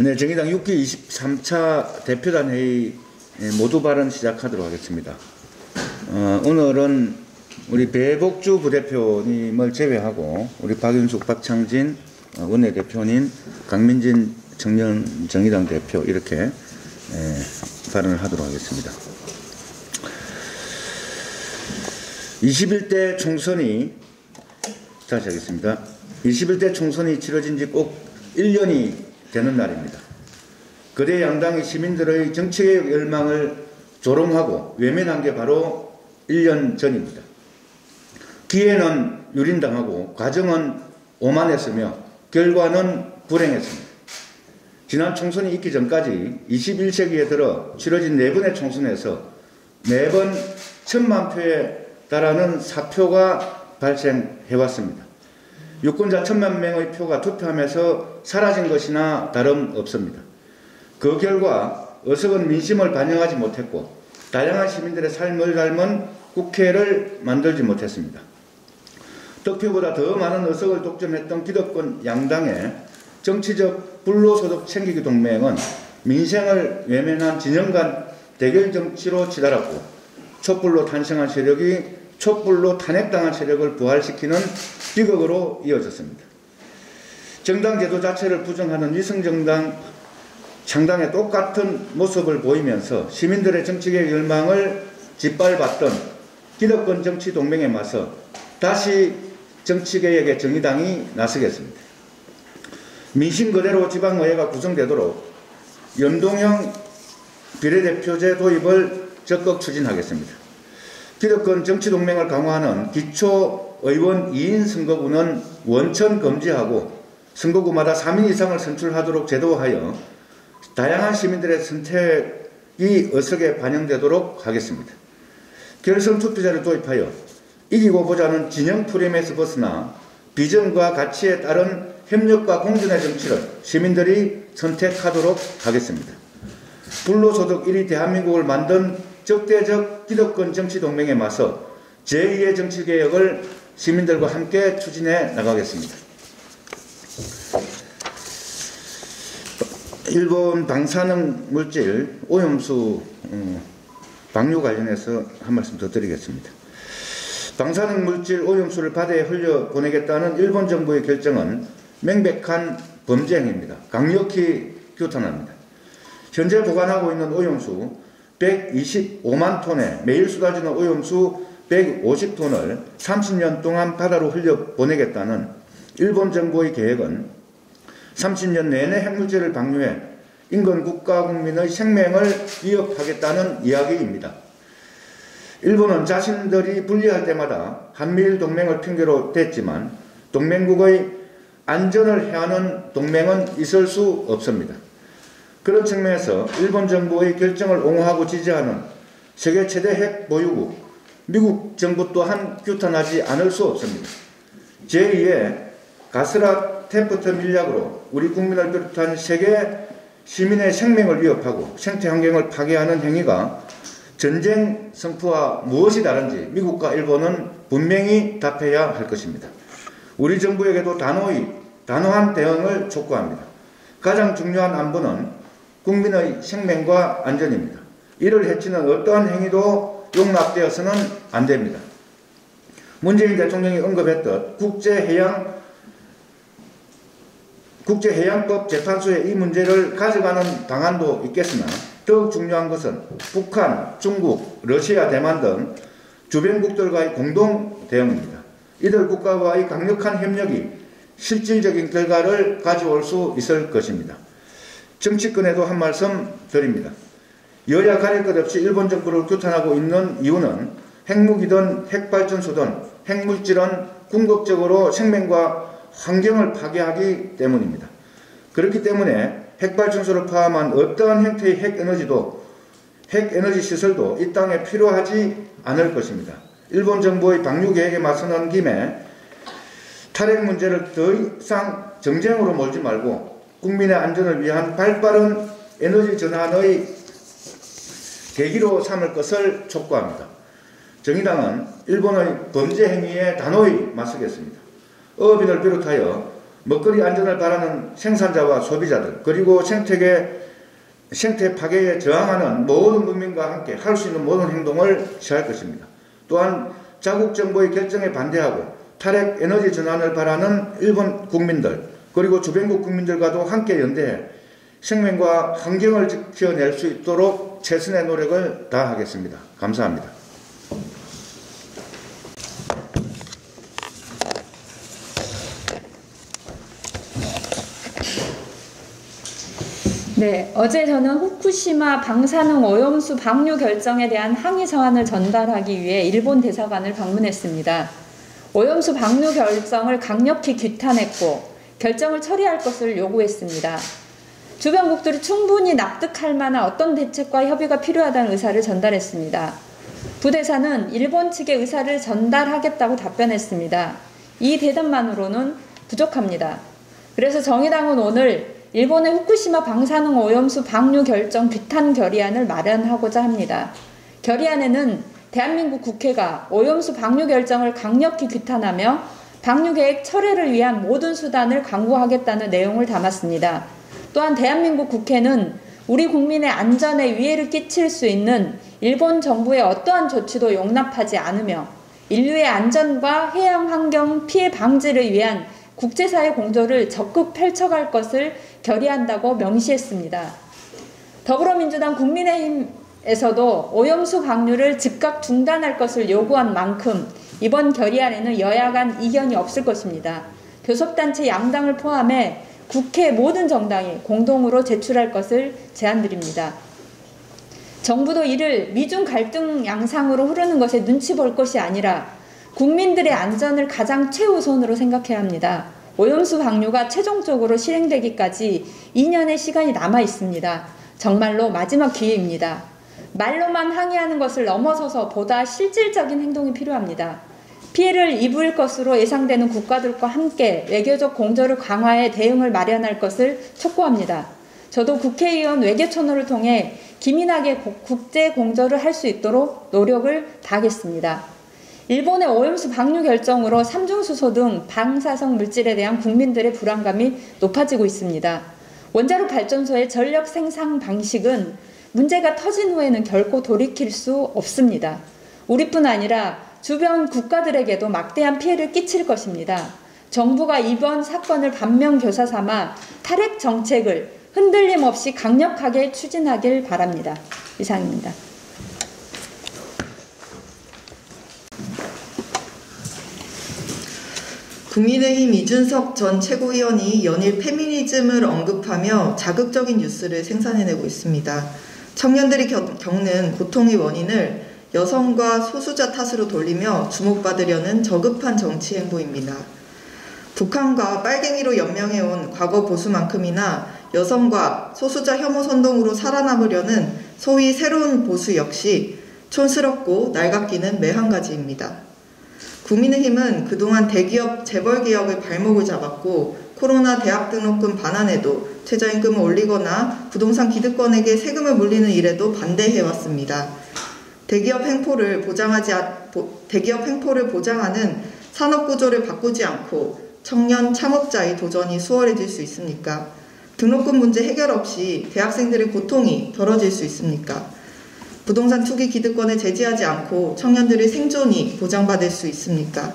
네, 정의당 6기 23차 대표단 회의 모두 발언 시작하도록 하겠습니다. 오늘은 우리 배복주 부대표님을 제외하고 우리 박윤숙, 박창진 원내대표님, 강민진 청년 정의당 대표 이렇게 발언을 하도록 하겠습니다. 21대 총선이 다시 하겠습니다. 21대 총선이 치러진 지 꼭 1년이 되는 날입니다. 그대 양당이 시민들의 정치개혁 열망을 조롱하고 외면한 게 바로 1년 전입니다. 기회는 유린당하고 과정은 오만했으며 결과는 불행했습니다. 지난 총선이 있기 전까지 21세기에 들어 치러진 4번의 총선에서 4번 1000만 표에 달하는 사표가 발생해왔습니다. 유권자 1000만 명의 표가 투표하면서 사라진 것이나 다름없습니다. 그 결과 어석은 민심을 반영하지 못했고 다양한 시민들의 삶을 닮은 국회를 만들지 못했습니다. 득표보다 더 많은 의석을 독점했던 기득권 양당의 정치적 불로소득 챙기기 동맹은 민생을 외면한 진영 간 대결 정치로 치달았고 촛불로 탄생한 세력이 촛불로 탄핵당한 세력을 부활시키는 비극으로 이어졌습니다. 정당 제도 자체를 부정하는 위성정당 창당의 똑같은 모습을 보이면서 시민들의 정치개혁 열망을 짓밟았던 기득권 정치 동맹에 맞서 다시 정치개혁의 정의당이 나서겠습니다. 민심 그대로 지방의회가 구성되도록 연동형 비례대표제 도입을 적극 추진하겠습니다. 기득권 정치 동맹을 강화하는 기초의원 2인 선거구는 원천 금지하고 선거구마다 3인 이상을 선출하도록 제도하여 다양한 시민들의 선택이 의석에 반영되도록 하겠습니다. 결선 투표제를 도입하여 이기고 보자는 진영 프레임에서 벗어나 비전과 가치에 따른 협력과 공존의 정치를 시민들이 선택하도록 하겠습니다. 불로소득 1위 대한민국을 만든 적대적 기득권 정치 동맹에 맞서 제2의 정치개혁을 시민들과 함께 추진해 나가겠습니다. 일본 방사능 물질 오염수 방류 관련해서 한 말씀 더 드리겠습니다. 방사능 물질 오염수를 바다에 흘려보내겠다는 일본 정부의 결정은 명백한 범죄 행위입니다. 강력히 규탄합니다. 현재 보관하고 있는 오염수 125만 톤에 매일 쏟아지는 오염수 150톤을 30년 동안 바다로 흘려보내겠다는 일본 정부의 계획은 30년 내내 핵물질을 방류해 인근 국가 국민의 생명을 위협하겠다는 이야기입니다. 일본은 자신들이 분리할 때마다 한미일 동맹을 핑계로 댔지만 동맹국의 안전을 해하는 동맹은 있을 수 없습니다. 그런 측면에서 일본 정부의 결정을 옹호하고 지지하는 세계 최대 핵 보유국 미국 정부 또한 규탄하지 않을 수 없습니다. 제2의 가스라 테프트 밀약으로 우리 국민을 비롯한 세계 시민의 생명을 위협하고 생태환경을 파괴하는 행위가 전쟁 성포와 무엇이 다른지 미국과 일본은 분명히 답해야 할 것입니다. 우리 정부에게도 단호한 대응을 촉구합니다. 가장 중요한 안보는 국민의 생명과 안전입니다. 이를 해치는 어떠한 행위도 용납되어서는 안 됩니다. 문재인 대통령이 언급했듯 국제해양법 재판소에 이 문제를 가져가는 방안도 있겠으나 더욱 중요한 것은 북한, 중국, 러시아, 대만 등 주변국들과의 공동 대응입니다. 이들 국가와의 강력한 협력이 실질적인 결과를 가져올 수 있을 것입니다. 정치권에도 한 말씀 드립니다. 여야 가릴 것 없이 일본 정부를 규탄하고 있는 이유는 핵무기든 핵발전소든 핵물질은 궁극적으로 생명과 환경을 파괴하기 때문입니다. 그렇기 때문에 핵발전소를 포함한 어떠한 형태의 핵에너지 시설도 이 땅에 필요하지 않을 것입니다. 일본 정부의 방류 계획에 맞서는 김에 탈핵 문제를 더 이상 정쟁으로 몰지 말고 국민의 안전을 위한 발빠른 에너지 전환의 계기로 삼을 것을 촉구합니다. 정의당은 일본의 범죄 행위에 단호히 맞서겠습니다. 어업인을 비롯하여 먹거리 안전을 바라는 생산자와 소비자들, 그리고 생태 파괴에 저항하는 모든 국민과 함께 할 수 있는 모든 행동을 취할 것입니다. 또한 자국 정부의 결정에 반대하고 탈핵 에너지 전환을 바라는 일본 국민들, 그리고 주변국 국민들과도 함께 연대해 생명과 환경을 지켜낼 수 있도록 최선의 노력을 다하겠습니다. 감사합니다. 네, 어제 저는 후쿠시마 방사능 오염수 방류 결정에 대한 항의 서한을 전달하기 위해 일본 대사관을 방문했습니다. 오염수 방류 결정을 강력히 규탄했고 결정을 처리할 것을 요구했습니다. 주변국들이 충분히 납득할 만한 어떤 대책과 협의가 필요하다는 의사를 전달했습니다. 부대사는 일본 측의 의사를 전달하겠다고 답변했습니다. 이 대답만으로는 부족합니다. 그래서 정의당은 오늘 일본의 후쿠시마 방사능 오염수 방류 결정 규탄 결의안을 마련하고자 합니다. 결의안에는 대한민국 국회가 오염수 방류 결정을 강력히 규탄하며 방류 계획 철회를 위한 모든 수단을 강구하겠다는 내용을 담았습니다. 또한 대한민국 국회는 우리 국민의 안전에 위해를 끼칠 수 있는 일본 정부의 어떠한 조치도 용납하지 않으며 인류의 안전과 해양 환경 피해 방지를 위한 국제사회 공조를 적극 펼쳐갈 것을 결의한다고 명시했습니다. 더불어민주당 국민의힘에서도 오염수 방류를 즉각 중단할 것을 요구한 만큼 이번 결의안에는 여야 간 이견이 없을 것입니다. 교섭단체 양당을 포함해 국회 모든 정당이 공동으로 제출할 것을 제안드립니다. 정부도 이를 미중 갈등 양상으로 흐르는 것에 눈치 볼 것이 아니라 국민들의 안전을 가장 최우선으로 생각해야 합니다. 오염수 방류가 최종적으로 실행되기까지 2년의 시간이 남아 있습니다. 정말로 마지막 기회입니다. 말로만 항의하는 것을 넘어서서 보다 실질적인 행동이 필요합니다. 피해를 입을 것으로 예상되는 국가들과 함께 외교적 공조를 강화해 대응을 마련할 것을 촉구합니다. 저도 국회의원 외교천호를 통해 기민하게 국제 공조를 할 수 있도록 노력을 다하겠습니다. 일본의 오염수 방류 결정으로 삼중수소 등 방사성 물질에 대한 국민들의 불안감이 높아지고 있습니다. 원자력 발전소의 전력 생산 방식은 문제가 터진 후에는 결코 돌이킬 수 없습니다. 우리뿐 아니라 주변 국가들에게도 막대한 피해를 끼칠 것입니다. 정부가 이번 사건을 반면교사 삼아 탈핵 정책을 흔들림 없이 강력하게 추진하길 바랍니다. 이상입니다. 국민의힘 이준석 전 최고위원이 연일 페미니즘을 언급하며 자극적인 뉴스를 생산해내고 있습니다. 청년들이 겪는 고통의 원인을 여성과 소수자 탓으로 돌리며 주목받으려는 저급한 정치 행보입니다. 북한과 빨갱이로 연명해온 과거 보수만큼이나 여성과 소수자 혐오 선동으로 살아남으려는 소위 새로운 보수 역시 촌스럽고 낡아끼는 매한가지입니다. 국민의힘은 그동안 대기업 재벌 개혁의 발목을 잡았고 코로나 대학 등록금 반환에도 최저임금을 올리거나 부동산 기득권에게 세금을 물리는 일에도 반대해왔습니다. 대기업 횡포를 보장하는 산업구조를 바꾸지 않고 청년 창업자의 도전이 수월해질 수 있습니까? 등록금 문제 해결 없이 대학생들의 고통이 덜어질 수 있습니까? 부동산 투기 기득권에 제지하지 않고 청년들의 생존이 보장받을 수 있습니까?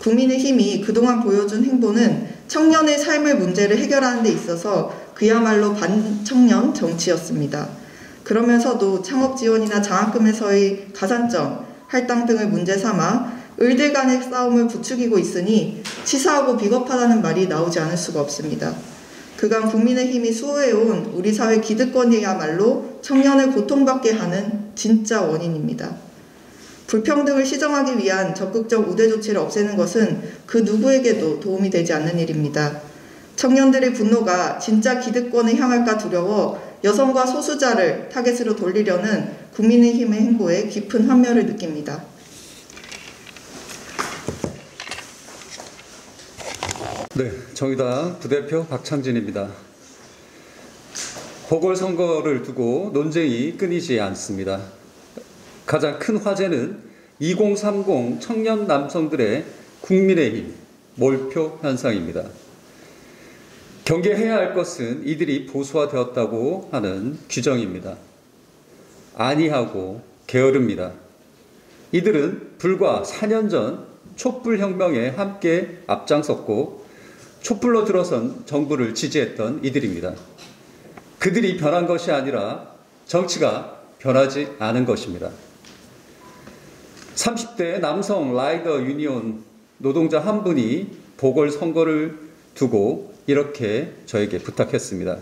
국민의힘이 그동안 보여준 행보는 청년의 삶의 문제를 해결하는 데 있어서 그야말로 반청년 정치였습니다. 그러면서도 창업 지원이나 장학금에서의 가산점, 할당 등을 문제 삼아 을들 간의 싸움을 부추기고 있으니 치사하고 비겁하다는 말이 나오지 않을 수가 없습니다. 그간 국민의힘이 수호해온 우리 사회 기득권이야말로 청년을 고통받게 하는 진짜 원인입니다. 불평등을 시정하기 위한 적극적 우대 조치를 없애는 것은 그 누구에게도 도움이 되지 않는 일입니다. 청년들의 분노가 진짜 기득권을 향할까 두려워 여성과 소수자를 타겟으로 돌리려는 국민의힘의 행보에 깊은 환멸을 느낍니다. 네, 정의당 부대표 박창진입니다. 보궐선거를 두고 논쟁이 끊이지 않습니다. 가장 큰 화제는 2030 청년 남성들의 국민의힘 몰표 현상입니다. 경계해야 할 것은 이들이 보수화되었다고 하는 규정입니다. 아니하고 게으릅니다. 이들은 불과 4년 전 촛불혁명에 함께 앞장섰고 촛불로 들어선 정부를 지지했던 이들입니다. 그들이 변한 것이 아니라 정치가 변하지 않은 것입니다. 30대 남성 라이더 유니온 노동자 한 분이 보궐선거를 두고 이렇게 저에게 부탁했습니다.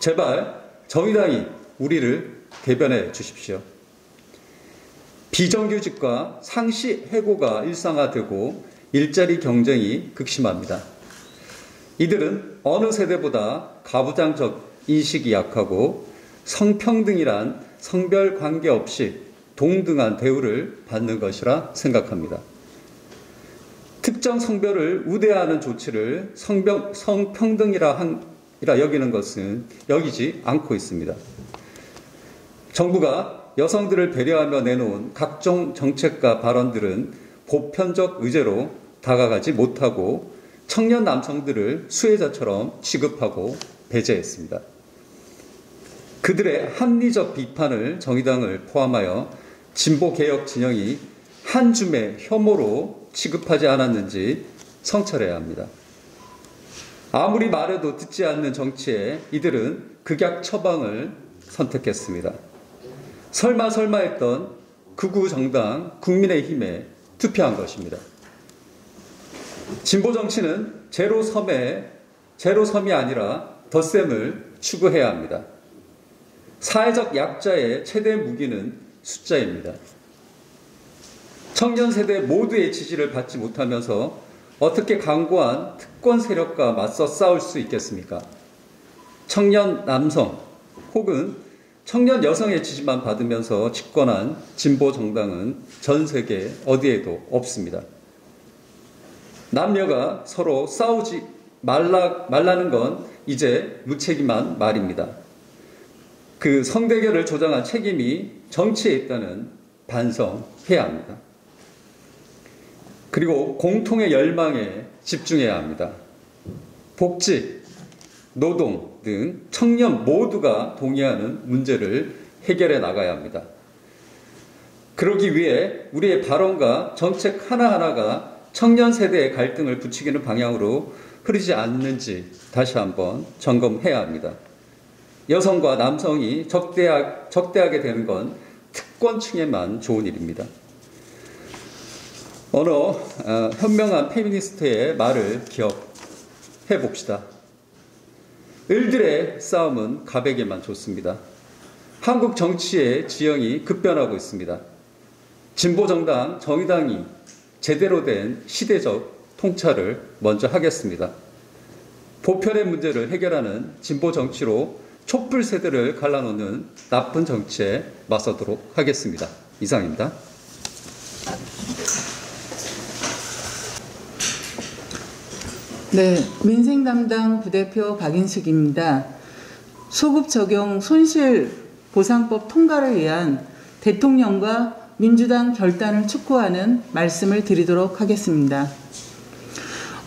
제발 정의당이 우리를 대변해 주십시오. 비정규직과 상시 해고가 일상화되고 일자리 경쟁이 극심합니다. 이들은 어느 세대보다 가부장적 인식이 약하고 성평등이란 성별 관계없이 동등한 대우를 받는 것이라 생각합니다. 특정 성별을 우대하는 조치를 성평등이라 여기는 것은 여기지 않고 있습니다. 정부가 여성들을 배려하며 내놓은 각종 정책과 발언들은 보편적 의제로 다가가지 못하고 청년 남성들을 수혜자처럼 취급하고 배제했습니다. 그들의 합리적 비판을 정의당을 포함하여 진보개혁 진영이 한 줌의 혐오로 취급하지 않았는지 성찰해야 합니다. 아무리 말해도 듣지 않는 정치에 이들은 극약 처방을 선택했습니다. 설마 했던 극우 정당 국민의힘에 투표한 것입니다. 진보 정치는 제로섬이 아니라 덧셈을 추구해야 합니다. 사회적 약자의 최대 무기는 숫자입니다. 청년 세대 모두의 지지를 받지 못하면서 어떻게 강고한 특권 세력과 맞서 싸울 수 있겠습니까? 청년 남성 혹은 청년 여성의 지지만 받으면서 집권한 진보 정당은 전 세계 어디에도 없습니다. 남녀가 서로 싸우지 말라는 건 이제 무책임한 말입니다. 그 성대결을 조장한 책임이 정치에 있다는 반성해야 합니다. 그리고 공통의 열망에 집중해야 합니다. 복지, 노동 등 청년 모두가 동의하는 문제를 해결해 나가야 합니다. 그러기 위해 우리의 발언과 정책 하나하나가 청년 세대의 갈등을 부추기는 방향으로 흐르지 않는지 다시 한번 점검해야 합니다. 여성과 남성이 적대하게 되는 건 특권층에만 좋은 일입니다. 어느 현명한 페미니스트의 말을 기억해 봅시다. 을들의 싸움은 갑에게만 좋습니다. 한국 정치의 지형이 급변하고 있습니다. 진보정당 정의당이 제대로 된 시대적 통찰을 먼저 하겠습니다. 보편의 문제를 해결하는 진보 정치로 촛불 세대를 갈라놓는 나쁜 정치에 맞서도록 하겠습니다. 이상입니다. 네, 민생 담당 부대표 박윤숙입니다. 소급 적용 손실 보상법 통과를 위한 대통령과 민주당 결단을 촉구하는 말씀을 드리도록 하겠습니다.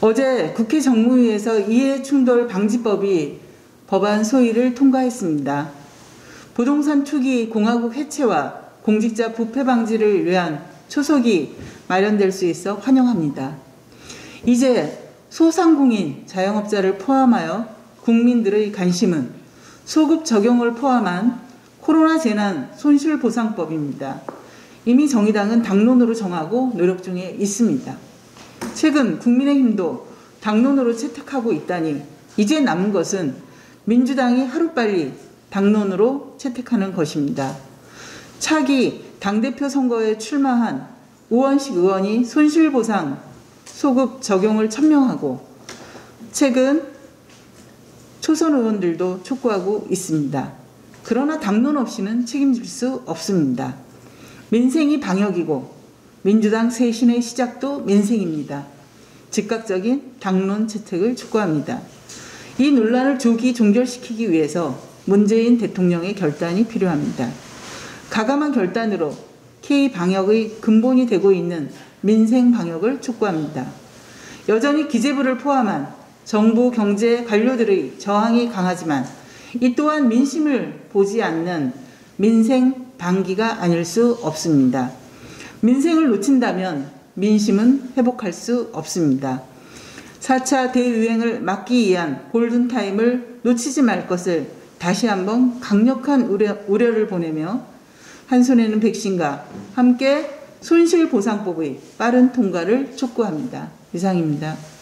어제 국회 정무위에서 이해충돌방지법이 법안 소위를 통과했습니다. 부동산 투기 공화국 해체와 공직자 부패 방지를 위한 초석이 마련될 수 있어 환영합니다. 이제 소상공인, 자영업자를 포함하여 국민들의 관심은 소급 적용을 포함한 코로나 재난 손실보상법입니다. 이미 정의당은 당론으로 정하고 노력 중에 있습니다. 최근 국민의힘도 당론으로 채택하고 있다니 이제 남은 것은 민주당이 하루빨리 당론으로 채택하는 것입니다. 차기 당대표 선거에 출마한 우원식 의원이 손실보상 소급 적용을 천명하고 최근 초선 의원들도 촉구하고 있습니다. 그러나 당론 없이는 책임질 수 없습니다. 민생이 방역이고 민주당 쇄신의 시작도 민생입니다. 즉각적인 당론 채택을 촉구합니다. 이 논란을 조기 종결시키기 위해서 문재인 대통령의 결단이 필요합니다. 가감한 결단으로 K-방역의 근본이 되고 있는 민생 방역을 촉구합니다. 여전히 기재부를 포함한 정부 경제 관료들의 저항이 강하지만 이 또한 민심을 보지 않는 민생 방기가 아닐 수 없습니다. 민생을 놓친다면 민심은 회복할 수 없습니다. 4차 대유행을 막기 위한 골든타임을 놓치지 말 것을 다시 한번 강력한 우려를 보내며 한 손에는 백신과 함께 손실보상법의 빠른 통과를 촉구합니다. 이상입니다.